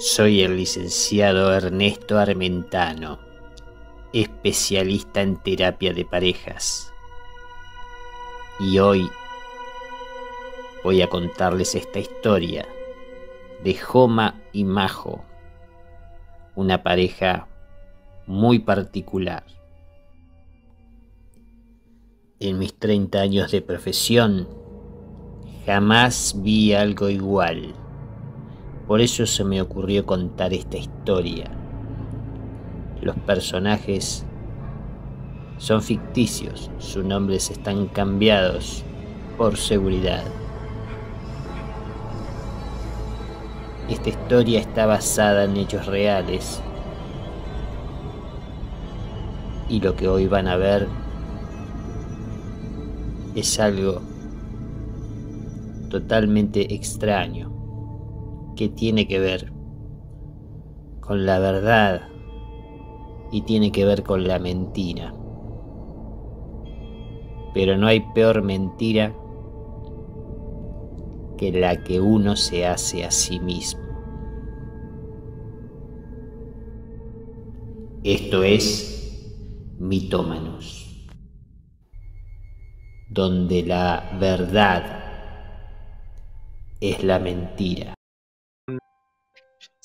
Soy el licenciado Ernesto Armentano, especialista en terapia de parejas. Y hoy voy a contarles esta historia de Joma y Majo, una pareja muy particular. En mis 30 años de profesión, jamás vi algo igual. Por eso se me ocurrió contar esta historia. Los personajes son ficticios, sus nombres están cambiados por seguridad. Esta historia está basada en hechos reales. Y lo que hoy van a ver es algo totalmente extraño, que tiene que ver con la verdad y tiene que ver con la mentira. Pero no hay peor mentira que la que uno se hace a sí mismo. Esto es Mitómanos, donde la verdad es la mentira.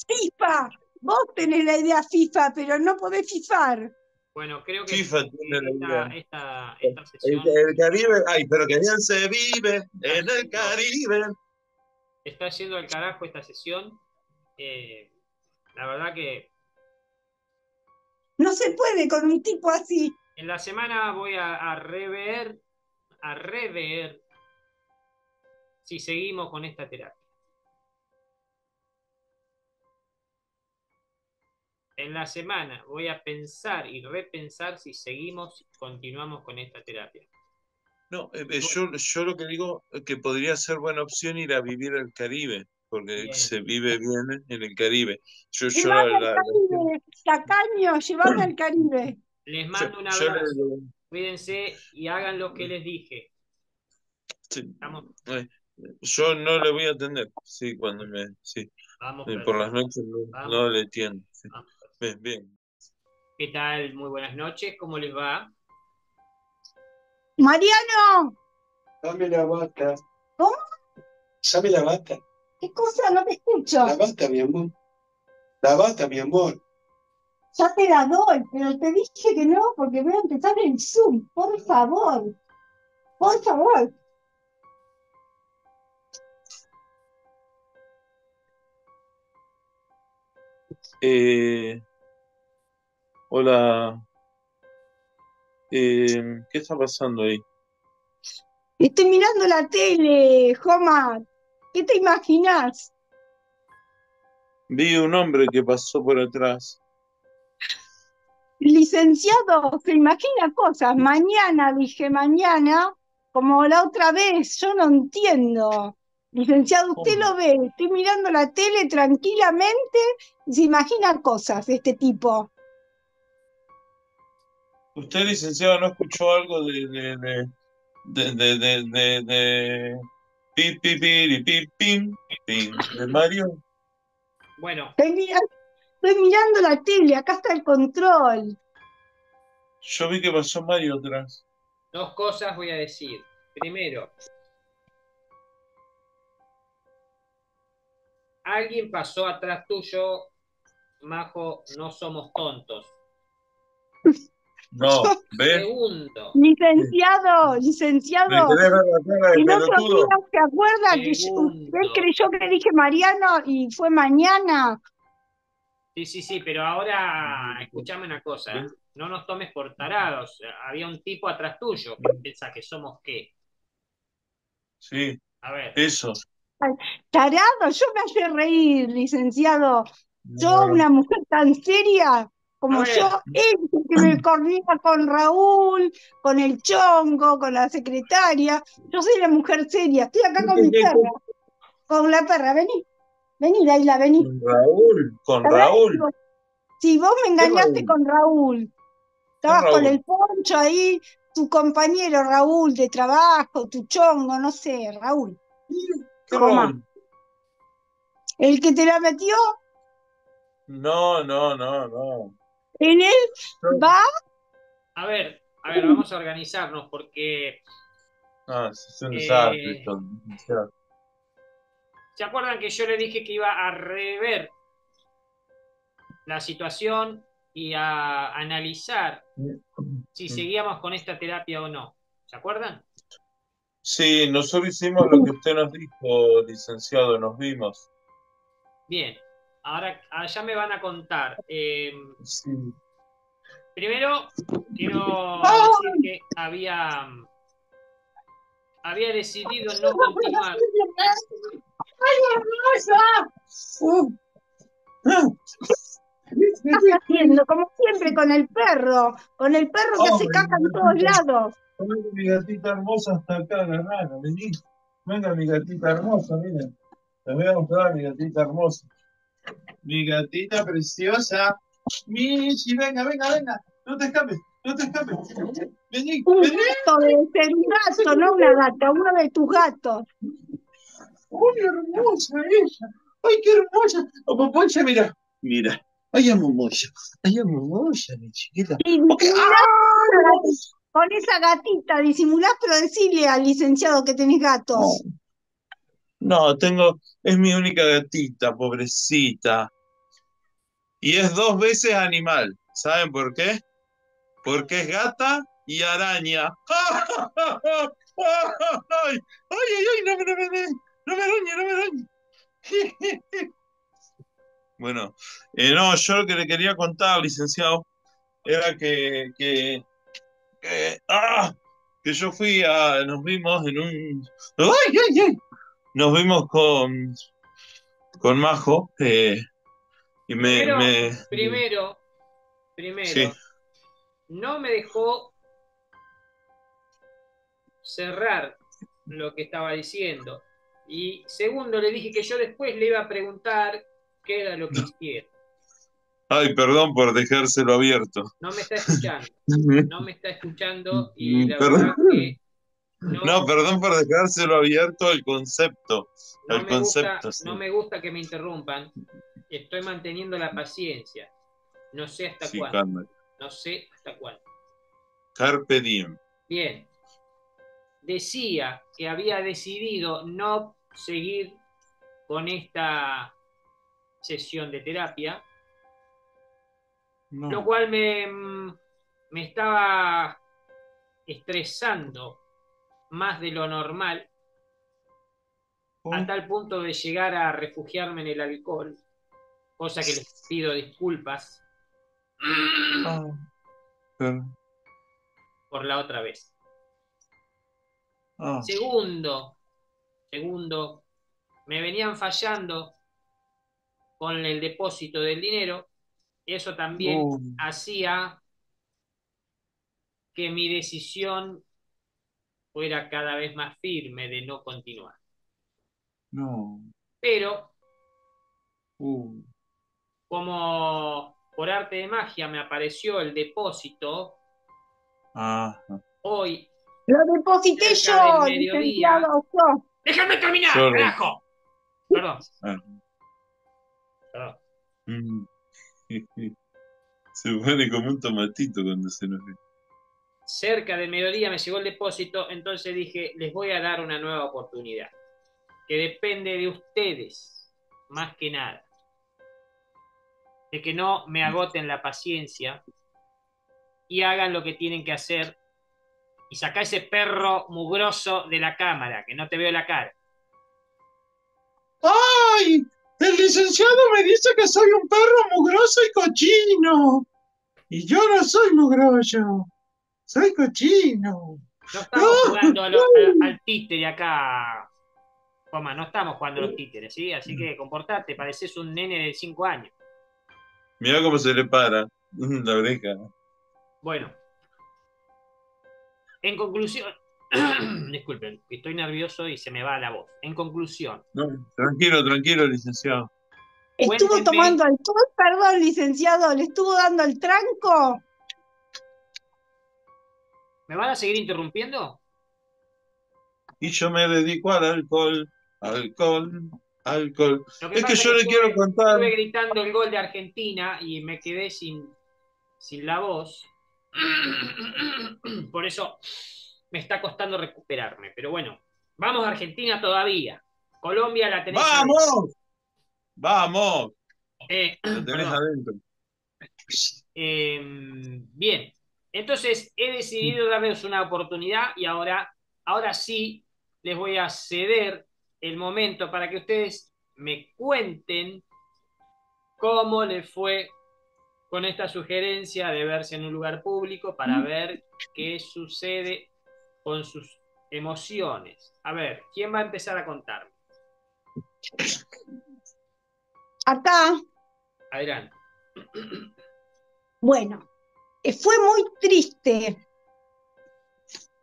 ¡FIFA! Vos tenés la idea FIFA, pero no podés fifar. Bueno, creo que FIFA tiene la idea. Esta sesión... El Caribe, ay, pero que bien se vive en el Caribe. Está yendo al carajo esta sesión. La verdad que... No se puede con un tipo así. En la semana voy a rever si seguimos con esta terapia. En la semana voy a pensar y repensar si continuamos con esta terapia. No, yo lo que digo es que podría ser buena opción ir a vivir al Caribe, porque bien, se vive bien en el Caribe. Tacaño, llevame al Caribe. Les mando un abrazo. Cuídense y hagan lo que les dije. Sí. Yo no le voy a atender. Sí, cuando me... Sí. Vamos, por las noches no le entiendo. Sí. Bien, bien. ¿Qué tal? Muy buenas noches, ¿cómo les va? ¡Mariano! Dame la vaca. ¿Cómo? Dame la vaca. ¿Qué cosa? No te escucho. La vaca, mi amor. La vaca, mi amor. Ya te la doy, pero te dije que no porque voy a empezar en Zoom. Por favor. Por favor. Hola. ¿Qué está pasando ahí? Estoy mirando la tele, Joma. ¿Qué te imaginas? Vi un hombre que pasó por atrás. Licenciado, se imagina cosas. Mañana, dije mañana, como la otra vez. Yo no entiendo. Licenciado, usted lo ve, estoy mirando la tele tranquilamente y se imagina cosas de este tipo. ¿Usted, licenciado, no escuchó algo de Mario? Bueno. Estoy mirando la tele, acá está el control. Yo vi que pasó Mario atrás. Dos cosas voy a decir. Primero... Alguien pasó atrás tuyo, Majo, no somos tontos. No, ¿ves? Segundo. Licenciado. El otro día, ¿se acuerda que usted creyó que le dije Mariano y fue mañana? Sí, pero ahora, escúchame una cosa, ¿eh? No nos tomes por tarados. Había un tipo atrás tuyo que piensa que somos qué. Sí, a ver. Eso. Tarado, yo me hace reír, licenciado. Yo, una mujer tan seria como yo, que me coordina con Raúl, con el chongo, con la secretaria. Yo soy la mujer seria. Estoy acá con mi perra. Con la perra, vení, Laila, vení. Con Raúl. Sí, vos me engañaste con Raúl. Estabas con el poncho ahí, tu compañero Raúl de trabajo, tu chongo, no sé, Raúl. El que te la metió, No. ¿En él va? A ver, vamos a organizarnos porque... Ah, es un desastre. ¿Se acuerdan que yo le dije que iba a rever la situación y a analizar si seguíamos con esta terapia o no? ¿Se acuerdan? Sí, nosotros hicimos lo que usted nos dijo, licenciado, nos vimos. Bien, ahora allá me van a contar. Sí. Primero, quiero decir que había decidido no continuar. ¿Qué estás haciendo? Como siempre, con el perro que hace caca en todos lados. Venga mi gatita hermosa hasta acá, hermano, vení. Venga mi gatita hermosa, miren. Te voy a mostrar mi gatita hermosa. Mi gatita preciosa. Michi, venga. No te escapes. Vení. Un gato debe ser un gato, no una gata, uno de tus gatos. ¡Uy, hermosa ella! ¡Ay, qué hermosa! O Poponcha, mira. Ay, amo moya, mi chiquita. Okay. ¡Ah! Con esa gatita disimulás, pero decirle al licenciado que tenés gatos. No, tengo... Es mi única gatita, pobrecita. Y es 2 veces animal. ¿Saben por qué? Porque es gata y araña. ¡Ay! No me arañe. Bueno, no, yo lo que le quería contar, licenciado, era que yo fui a... Nos vimos en un... ¡Ay! Nos vimos con Majo, y me... Primero, sí. No me dejó cerrar lo que estaba diciendo. Y segundo, le dije que yo después le iba a preguntar qué era lo que hiciera. Ay, perdón por dejárselo abierto. No me está escuchando y la verdad que no, perdón por dejárselo abierto al concepto. No me gusta que me interrumpan. Estoy manteniendo la paciencia. No sé hasta cuándo. Carpe diem. Bien. Decía que había decidido no seguir con esta sesión de terapia. No. Lo cual me estaba estresando más de lo normal, a tal punto de llegar a refugiarme en el alcohol, cosa que les pido disculpas por la otra vez. Segundo, me venían fallando con el depósito del dinero. Eso también hacía que mi decisión fuera cada vez más firme de no continuar. No. Pero, como por arte de magia me apareció el depósito, hoy... ¡Lo deposité yo, licenciado! ¡Déjame terminar, carajo! Perdón. Se pone como un tomatito cuando se nos ve. Cerca del mediodía me llegó el depósito, entonces dije, les voy a dar una nueva oportunidad, que depende de ustedes, más que nada. De que no me agoten la paciencia y hagan lo que tienen que hacer y saca ese perro mugroso de la cámara, que no te veo la cara. ¡Ay! El licenciado me dice que soy un perro mugroso y cochino. Y yo no soy mugroso. Soy cochino. No estamos jugando al títere acá. Toma, no estamos jugando a los títeres, ¿sí? Así que comportate, pareces un nene de 5 años. Mirá cómo se le para la oreja. Bueno. En conclusión... Disculpen, estoy nervioso y se me va la voz. En conclusión. No, tranquilo, licenciado. ¿Estuvo tomando alcohol? Perdón, licenciado, ¿le estuvo dando el tranco? ¿Me van a seguir interrumpiendo? Y yo me dedico al alcohol. alcohol. Es que yo le quiero contar. Estuve gritando el gol de Argentina y me quedé sin la voz. Por eso me está costando recuperarme. Pero bueno, vamos a Argentina todavía. Colombia la tenés. ¡Vamos! ¡Vamos! La tenés adentro. Bien. Entonces he decidido darles una oportunidad y ahora sí les voy a ceder el momento para que ustedes me cuenten cómo les fue con esta sugerencia de verse en un lugar público para ver qué sucede con sus emociones. A ver, ¿quién va a empezar a contarme? Acá. Adelante. Bueno. Fue muy triste.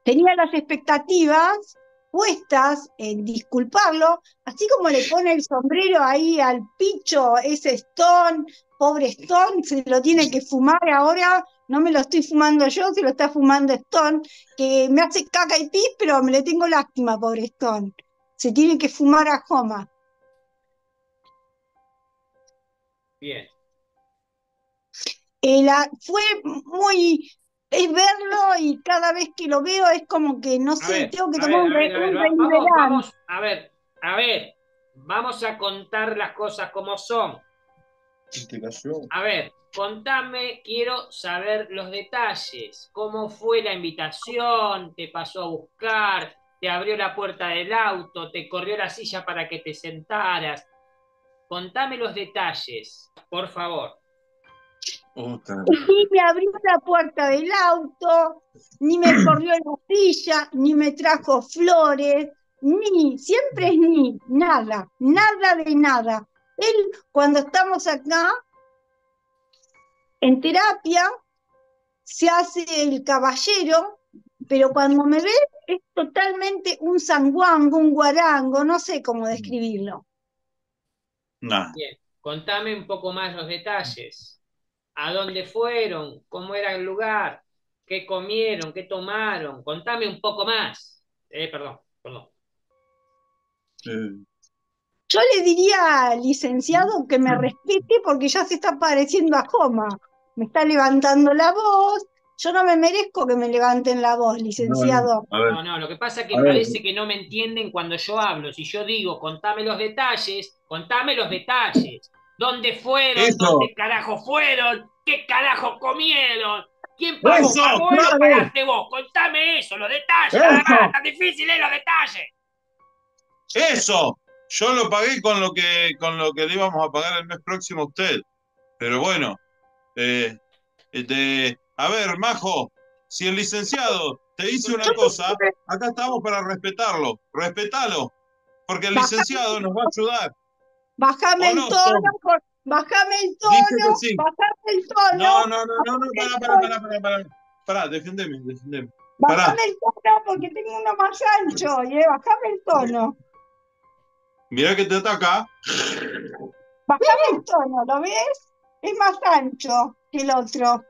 Tenía las expectativas puestas en disculparlo, así como le pone el sombrero ahí al picho, ese Stone, pobre Stone, se lo tiene que fumar ahora, no me lo estoy fumando yo, se lo está fumando Stone, que me hace caca y pis, pero me le tengo lástima, pobre Stone. Se tiene que fumar a Joma. Bien. Fue muy... Es verlo y cada vez que lo veo es como que, no sé, tengo que tomar un recuerdo. A ver, vamos a contar las cosas como son. A ver, contame, quiero saber los detalles. ¿Cómo fue la invitación? ¿Te pasó a buscar? ¿Te abrió la puerta del auto? ¿Te corrió la silla para que te sentaras? Contame los detalles, por favor. Ni me abrió la puerta del auto, ni me corrió la silla, ni me trajo flores, ni, siempre es ni, nada, nada de nada. Él, cuando estamos acá, en terapia, se hace el caballero, pero cuando me ve es totalmente un zanguango, un guarango, no sé cómo describirlo. Nah. Bien, contame un poco más los detalles. ¿A dónde fueron? ¿Cómo era el lugar? ¿Qué comieron? ¿Qué tomaron? Contame un poco más. Perdón. Yo le diría, licenciado, que me respete porque ya se está pareciendo a Joma. Me está levantando la voz. Yo no me merezco que me levanten la voz, licenciado. No, lo que pasa es que parece que no me entienden cuando yo hablo. Si yo digo, contame los detalles. ¿Dónde fueron? Eso. ¿Dónde carajo fueron? ¿Qué carajo comieron? ¿Quién pagó? Eso, ¿Lo pagaste vos? Contame eso, los detalles. Nada tan difícil es los detalles. Eso. Yo lo pagué con lo que le íbamos a pagar el mes próximo a usted. Pero bueno. A ver, Majo, si el licenciado te dice una cosa, acá estamos para respetarlo. Respetalo. Porque el licenciado nos va a ayudar. Bájame el tono. No, pará, defendeme. Bájame el tono porque tengo uno más ancho, bájame el tono. Mirá que te ataca. Bájame el tono, ¿lo ves? Es más ancho que el otro.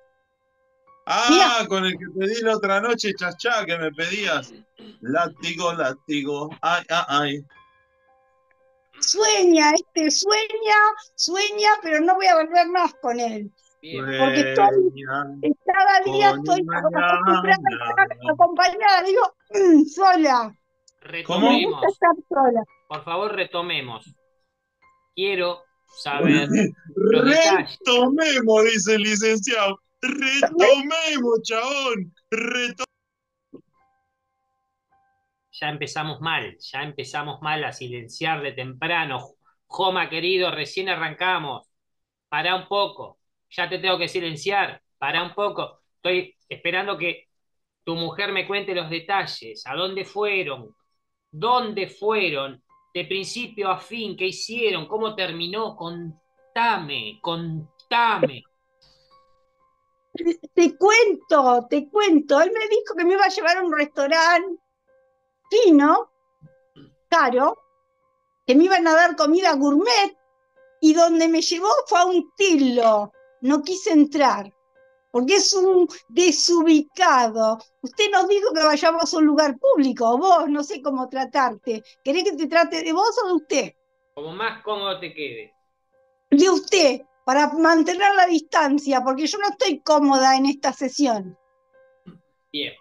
Ah, mirá. Con el que pedí la otra noche, chachá, que me pedías. Látigo, ay. Sueña, pero no voy a volver más con él. Bien. Porque cada día estoy acompañada, digo, sola. Retomemos. Me gusta estar sola. Por favor, retomemos. Quiero saber. Retomemos, dice el licenciado. Retomemos, chabón. Ya empezamos mal a silenciar de temprano. Joma, querido, recién arrancamos. Pará un poco. Ya te tengo que silenciar. Pará un poco. Estoy esperando que tu mujer me cuente los detalles. ¿A dónde fueron? ¿Dónde fueron? De principio a fin. ¿Qué hicieron? ¿Cómo terminó? Contame. Te cuento. Él me dijo que me iba a llevar a un restaurante fino, caro, que me iban a dar comida gourmet, y donde me llevó fue a un tilo. No quise entrar, porque es un desubicado. Usted nos dijo que vayamos a un lugar público, vos, no sé cómo tratarte. ¿Querés que te trate de vos o de usted? Como más cómodo te quedes. De usted, para mantener la distancia, porque yo no estoy cómoda en esta sesión. Bien.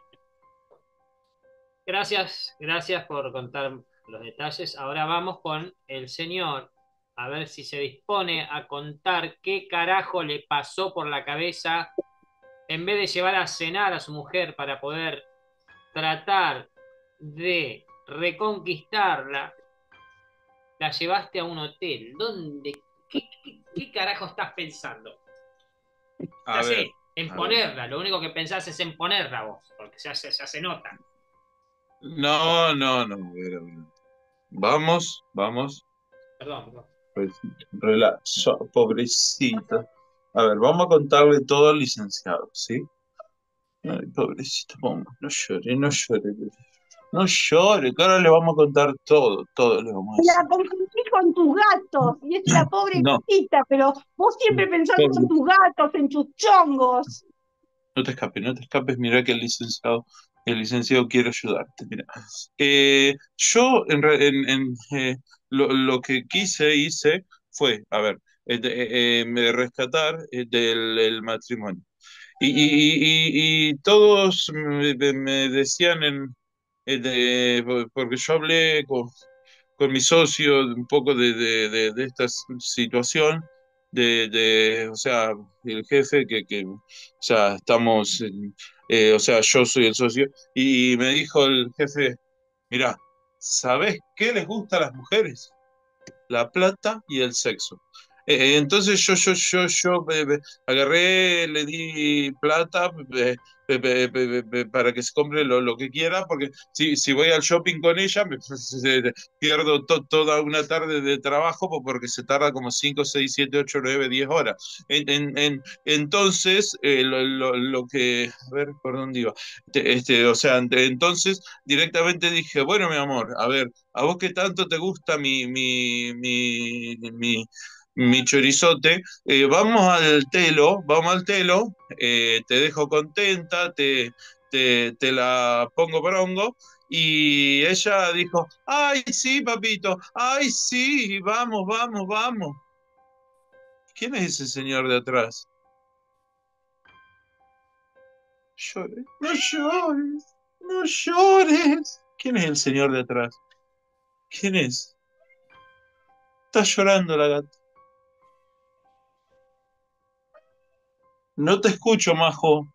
Gracias, gracias por contar los detalles. Ahora vamos con el señor, a ver si se dispone a contar qué carajo le pasó por la cabeza en vez de llevar a cenar a su mujer para poder tratar de reconquistarla. La llevaste a un hotel. ¿Dónde? ¿Qué carajo estás pensando? A ver, en ponerla. Lo único que pensás es en ponerla vos, porque ya se nota. No, no, no. Vamos, vamos. Perdón, no. Pues, relaxa, pobrecita. A ver, vamos a contarle todo al licenciado, ¿sí? Ay, pobrecita, vamos. No llore, no llore. No llore, que ahora le vamos a contar todo, todo le vamos a decir. La confundí con tus gatos, y es la pobre gatita, no. Pero vos siempre pensás en tus gatos, en tus chongos. No te escapes, no te escapes, mirá que el licenciado quiere ayudarte, mira. Yo, lo que hice fue, a ver, rescatar del matrimonio. Y todos me decían porque yo hablé con mi socio un poco de esta situación, o sea, el jefe, que o sea, estamos, o sea, yo soy el socio, y me dijo el jefe, mirá, ¿sabés qué les gusta a las mujeres? La plata y el sexo. Entonces yo agarré, le di plata para que se compre lo que quiera, porque si voy al shopping con ella pierdo toda una tarde de trabajo, porque se tarda como 5, 6, 7, 8, 9, 10 horas. Entonces, lo que... A ver, ¿por dónde iba? O sea, entonces directamente dije, bueno, mi amor, a ver, ¿a vos qué tanto te gusta mi chorizote? Vamos al telo, te dejo contenta, te la pongo porongo. Y ella dijo, ay sí, papito, ay sí, vamos, vamos, vamos. ¿Quién es ese señor de atrás? Llores, no llores, no llores. ¿Quién es el señor de atrás? ¿Quién es? Está llorando la gata. No te escucho, Majo.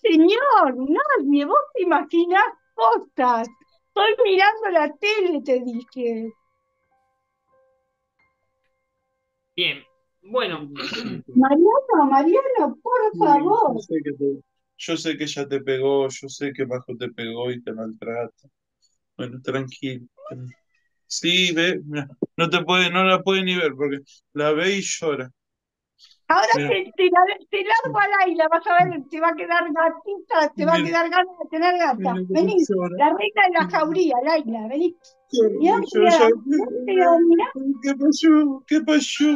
Señor, nadie, vos te imaginás cosas. Estoy mirando la tele, te dije. Bien, bueno. Mariano, por favor. Yo sé que ella te pegó, yo sé que Majo te pegó y te maltrata. Bueno, tranquilo. Sí, ve, no la puede ni ver porque la ve y llora. Ahora te largo a Laila, vas a ver, te va a quedar gatita, te va a quedar ganas de tener gata. Vení, la reina de la jauría, Laila, vení. ¿Qué pasó?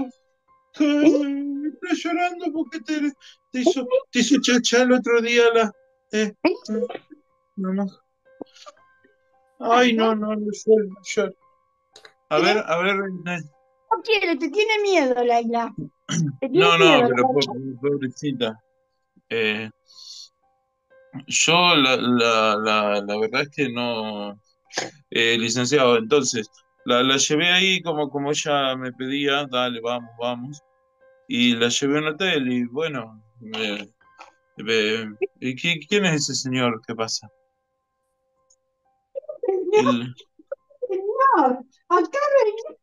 Está llorando porque te hizo chachá el otro día la... No. Ay, no llora. A ver, no quiere, te tiene miedo, Laila. No, pero pobrecita. Yo la verdad es que no, licenciado, entonces la llevé ahí como ella me pedía, dale, vamos, vamos, y la llevé a un hotel y bueno, ¿quién es ese señor? ¿Qué pasa? Señor, acá venimos.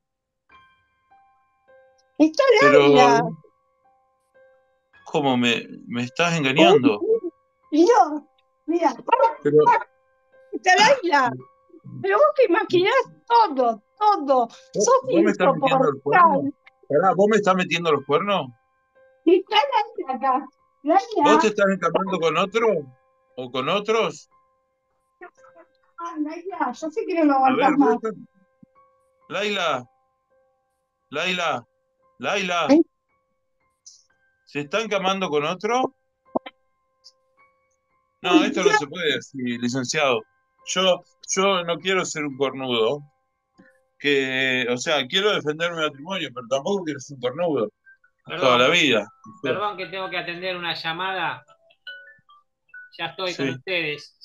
Está Laila. Pero, ¿cómo me estás engañando? No, mira. Pero... Está Laila. Pero vos te imaginás todo. Sos insoportable. ¿Vos me estás metiendo los cuernos? Está Laila acá. Laila. ¿Vos te estás escapando con otro? ¿O con otros? Laila, yo sé que no lo aguantás más. Laila, ¿se están camando con otro? No, esto no se puede decir, licenciado. Yo no quiero ser un cornudo. que, o sea, quiero defender mi matrimonio, pero tampoco quiero ser un cornudo toda la vida. Perdón que tengo que atender una llamada. Ya estoy con ustedes.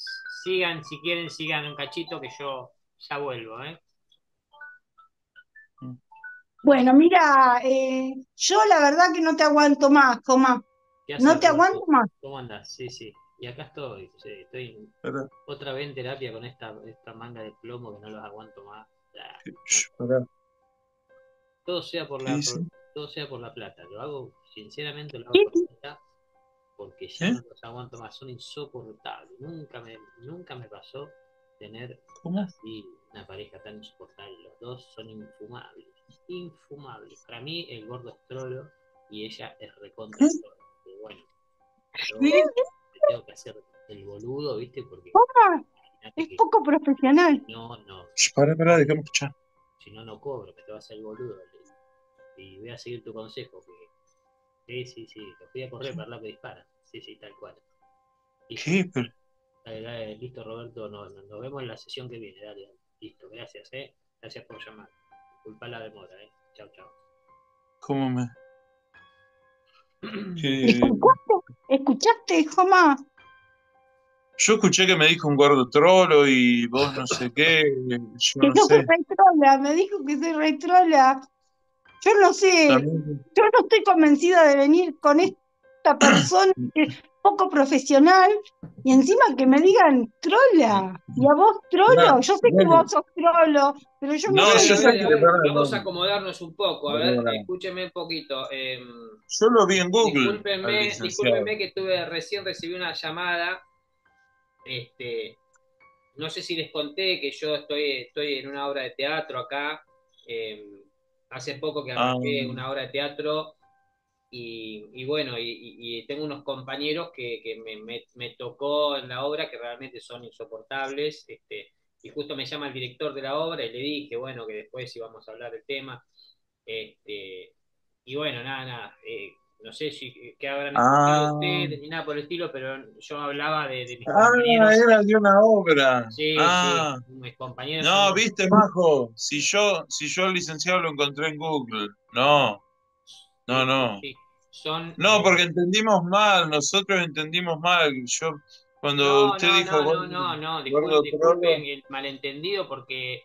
Sigan, si quieren, sigan un cachito que yo ya vuelvo, ¿eh? Bueno, mira, yo la verdad que no te aguanto más, Tomás. No te aguanto más. ¿Cómo andas? Sí, sí. Y acá estoy. Sí, estoy otra vez en terapia con esta manga de plomo que no los aguanto más. No. Todo sea por la, todo sea por la plata. Lo hago, sinceramente, lo hago por la plata porque ya no los aguanto más. Son insoportables. Nunca me pasó tener así una pareja tan insoportable. Los dos son infumables. Infumables. Para mí el gordo es trolo y ella es recontra trolo. Bueno, yo tengo que hacer el boludo, ¿viste? Porque es poco profesional. No. Pará, déjame escuchar. Si no, no cobro, me te vas a hacer el boludo. Y voy a seguir tu consejo. Que... Sí, los voy a correr para la que dispara. Sí, tal cual. Sí, pero... Dale, listo, Roberto, nos vemos en la sesión que viene. Dale, listo, gracias, ¿eh? Gracias por llamar. Disculpa la demora, ¿eh? Chau. ¿Cómo me...? ¿Escuchaste, Joma? Yo escuché que me dijo un gordo trolo y vos no sé qué. Yo no sé. Me dijo que soy re trola. Yo no sé. También. Yo no estoy convencida de venir con esta persona que es poco profesional y encima que me digan trola. Y a vos trolo. No, yo sé que vos sos trolo, pero yo no sé. Vamos a acomodarnos un poco. A ver, escúcheme un poquito. Yo lo vi en Google. Discúlpenme que recién recibí una llamada. No sé si les conté que yo estoy en una obra de teatro acá. Hace poco que arranqué una obra de teatro y bueno, y tengo unos compañeros que me tocó en la obra que realmente son insoportables. Y justo me llama el director de la obra y le dije, bueno, que después íbamos a hablar del tema. Y bueno, nada, no sé si qué habrán escuchado ustedes ni nada por el estilo, pero yo hablaba de mis compañeros. Era de una obra. Sí, mis compañeros. No, son... viste, Majo, si yo el licenciado lo encontré en Google. No. Sí, son... No, porque entendimos mal, nosotros entendimos mal. Yo, cuando usted dijo... No, disculpen el malentendido porque...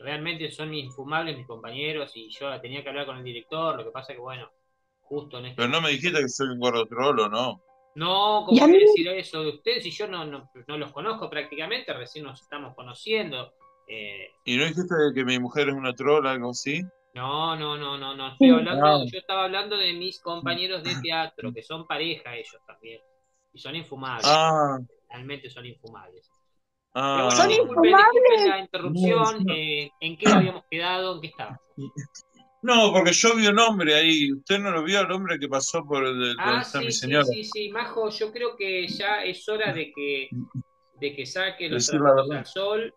Realmente son infumables mis compañeros y yo tenía que hablar con el director, lo que pasa que bueno, justo en este... Pero no me dijiste que soy un gordo trolo, ¿no? No, ¿cómo voy a decir eso de ustedes? Si yo no los conozco prácticamente, recién nos estamos conociendo. ¿Y no dijiste que mi mujer es una trola o algo así? No, estoy hablando, yo estaba hablando de mis compañeros de teatro, que son pareja ellos también, y son infumables, realmente son infumables. Bueno, son infumables. La interrupción, ¿en qué habíamos quedado? ¿En qué estábamos? No, porque yo vi un hombre ahí. ¿Usted no lo vio al hombre que pasó por el mi señora? Sí, Majo, yo creo que ya es hora de que saque los trapitos al sol.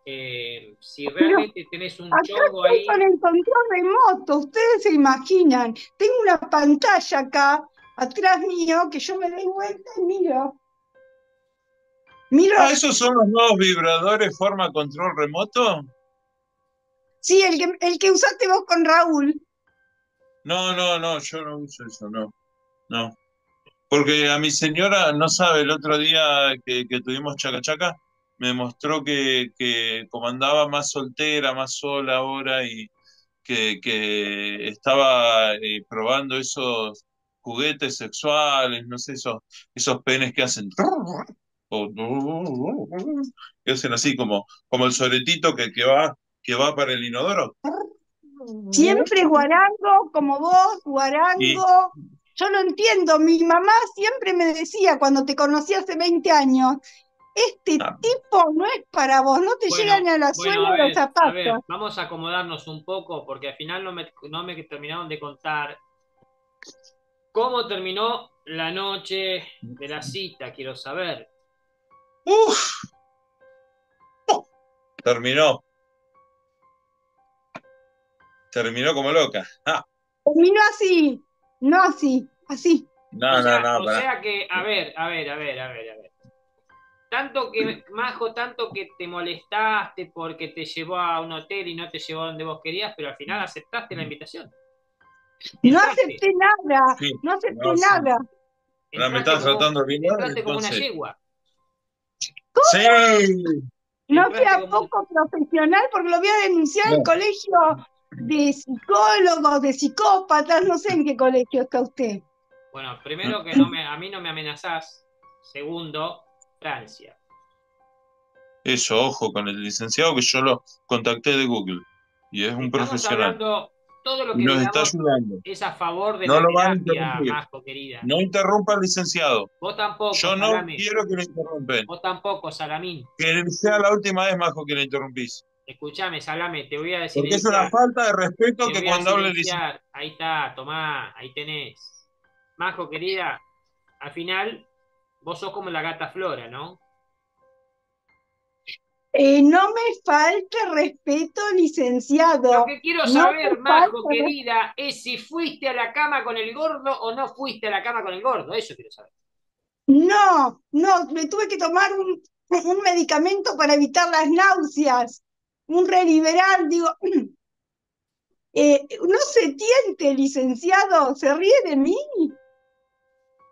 Si realmente tenés un chongo ahí... Con el control remoto, ustedes se imaginan. Tengo una pantalla acá, atrás mío, que yo me doy vuelta y miro. ¿Esos son los nuevos vibradores forma control remoto? Sí, el que usaste vos con Raúl. No, yo no uso eso, no. Porque a mi señora, no sabe, el otro día que tuvimos chacachaca, me mostró que como andaba más soltera, más sola ahora, y que estaba probando esos juguetes sexuales, no sé, esos penes que hacen... que hacen así como el soretito que va para el inodoro. Siempre guarango, como vos, guarango. Sí. Yo lo entiendo, mi mamá siempre me decía cuando te conocí hace 20 años, tipo no es para vos, no te llegan a la suela los zapatos. A ver, vamos a acomodarnos un poco, porque al final no me terminaron de contar cómo terminó la noche de la cita, quiero saber. Terminó como loca. Terminó así, no así. No, o sea, que, a ver. Majo, tanto que te molestaste porque te llevó a un hotel y no te llevó a donde vos querías, pero al final aceptaste la invitación. No acepté nada, sí, no acepté nada. Ahora me estás tratando bien. Entraste como una yegua. ¿Cómo? Sí. No sea poco profesional porque lo voy a denunciar en el colegio de psicólogos, de psicópatas, no sé en qué colegio está usted. Bueno, primero que a mí no me amenazás. Segundo, Francia. Eso, ojo con el licenciado que yo lo contacté de Google. Y es un profesional. Todo lo que nos está ayudando es a favor de la terapia, Majo, querida. No interrumpa al licenciado. Vos tampoco, yo no quiero que lo interrumpen. Vos tampoco, Salamín. Que sea la última vez, Majo, que lo interrumpís. Escuchame, Salame, te voy a decir. Porque es una falta de respeto que cuando hable el licenciado. Ahí está, tomá, ahí tenés. Majo, querida, al final vos sos como la gata Flora, ¿no? No me falte respeto, licenciado. Lo que quiero saber, Majo, querida, es si fuiste a la cama con el gordo o no fuiste a la cama con el gordo. Eso quiero saber. No, no, me tuve que tomar un medicamento para evitar las náuseas. Un reliberal, digo. No se tiente, licenciado. ¿Se ríe de mí?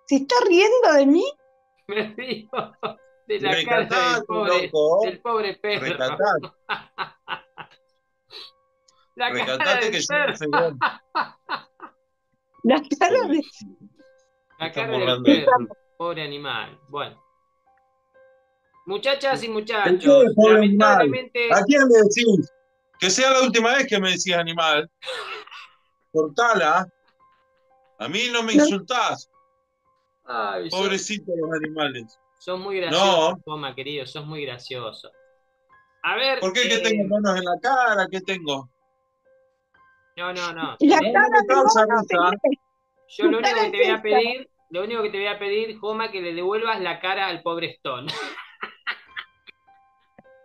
¿Se está riendo de mí? Me río. De la cara del pobre perro. Recatate. La cara del perro. La cara del perro. Pobre animal. Bueno. Muchachas y muchachos, lamentablemente... ¿A quién le decís? Que sea la última vez que me decís animal. Cortala. A mí no me insultás. Ay, pobrecito los animales. Sos muy gracioso, Joma, querido, sos muy gracioso. A ver... ¿Por qué? ¿Qué tengo manos en la cara? ¿Qué tengo? No, no, no. La cara. Yo lo único que te voy a pedir, Joma, que le devuelvas la cara al pobre Stone.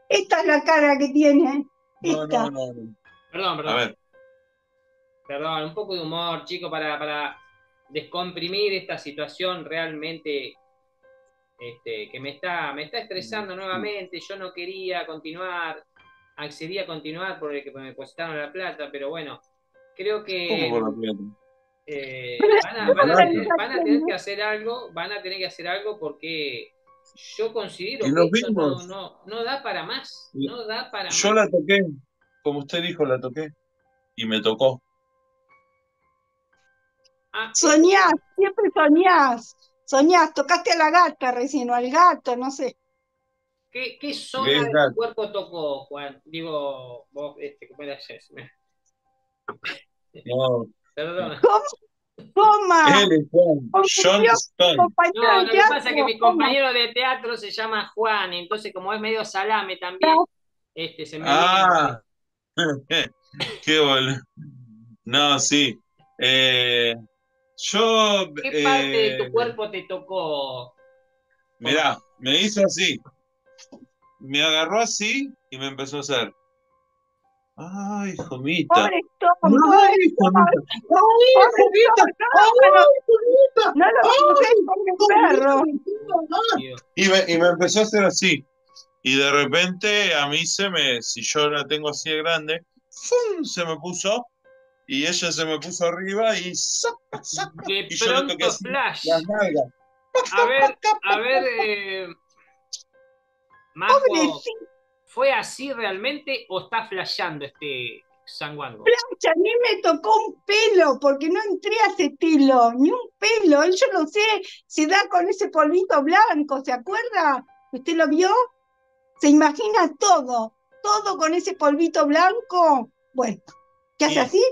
Esta es la cara que tiene. Esta. No, no, no. Perdón, perdón. A ver. Perdón, un poco de humor, chico, para descomprimir esta situación realmente... que me está estresando nuevamente. Yo no quería continuar, accedí a continuar porque me depositaron la plata, pero bueno, creo que van a tener que hacer algo, porque yo considero que esto no da para más, Yo la toqué, como usted dijo, la toqué y me tocó. Ah. Soñás, siempre soñás. Soñás, tocaste a la gata recién, o al gato, no sé. ¿Qué zona de tu cuerpo tocó, Juan? Digo, vos, ¿cómo era Jessme? No. Perdona. ¿Cómo? ¡Toma! No, lo que pasa es que mi compañero de teatro se llama Juan, entonces como es medio salame también, se me... Ah, qué boludo. No, sí. ¿Qué parte de tu cuerpo te tocó? Mirá, me hizo así. Me agarró así y me empezó a hacer. ¡Ay, Jomita! ¡Pobre Stone! ¡Ay, Jomita! ¡No lo puse, perro! Y me empezó a hacer así. Y de repente a mí si yo la tengo así de grande, ¡fum! Se me puso. Y ella se me puso arriba y... De y pronto yo flash. Las nalgas. A ver... Majo, ¿fue así realmente o está flasheando este sanguango? Flash, a mí me tocó un pelo, porque no entré a ese estilo, ni un pelo. Yo no sé, se da con ese polvito blanco, ¿se acuerda? ¿Usted lo vio? Se imagina todo, todo con ese polvito blanco. Bueno... ¿Qué hace así?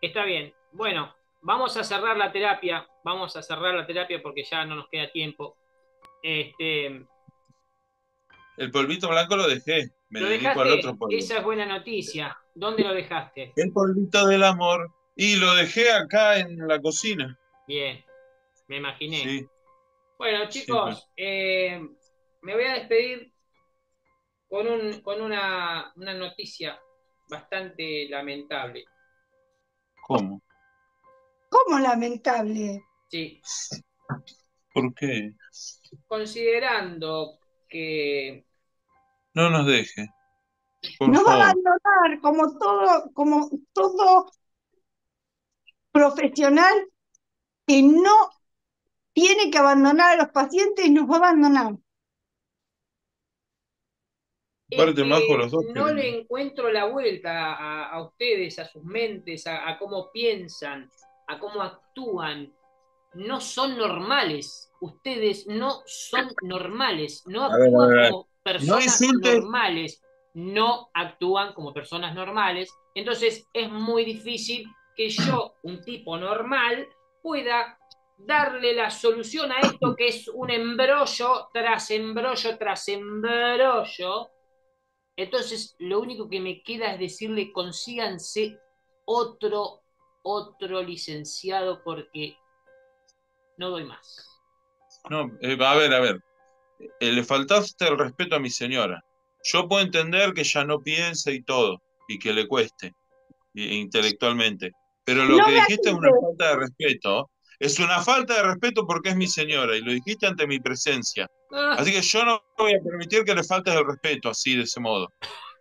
Está bien. Bueno, vamos a cerrar la terapia. Vamos a cerrar la terapia porque ya no nos queda tiempo. El polvito blanco lo dejé. Me dedico al otro polvito. Esa es buena noticia. ¿Dónde lo dejaste? El polvito del amor. Y lo dejé acá en la cocina. Bien, me imaginé. Sí. Bueno, chicos, sí, me voy a despedir con, una noticia bastante lamentable. ¿Cómo? ¿Cómo lamentable? Sí. ¿Por qué? Considerando que... No nos deje. Nos va a abandonar como todo profesional que no tiene que abandonar a los pacientes, nos va a abandonar. Parte más por los dos, no pero... le encuentro la vuelta a ustedes, a sus mentes, a cómo piensan, a cómo actúan. No son normales. Ustedes no son normales. No actúan como personas normales. No actúan como personas normales. Entonces es muy difícil que yo, un tipo normal, pueda darle la solución a esto que es un embrollo tras embrollo tras embrollo. Entonces lo único que me queda es decirle, consíganse otro licenciado porque no doy más. No, a ver. Le faltaste el respeto a mi señora. Yo puedo entender que ya no piense y todo, y que le cueste intelectualmente, pero lo que dijiste es una falta de respeto. Es una falta de respeto porque es mi señora y lo dijiste ante mi presencia. Así que yo no voy a permitir que le faltes el respeto así, de ese modo.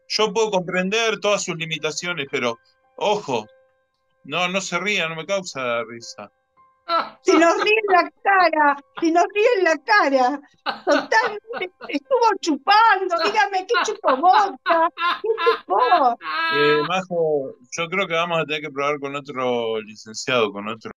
Yo puedo comprender todas sus limitaciones, pero, ojo, no se ría, no me causa risa. Si nos ríe en la cara, totalmente estuvo chupando, dígame qué chupó boca, qué chupó. Majo, yo creo que vamos a tener que probar con otro licenciado, con otro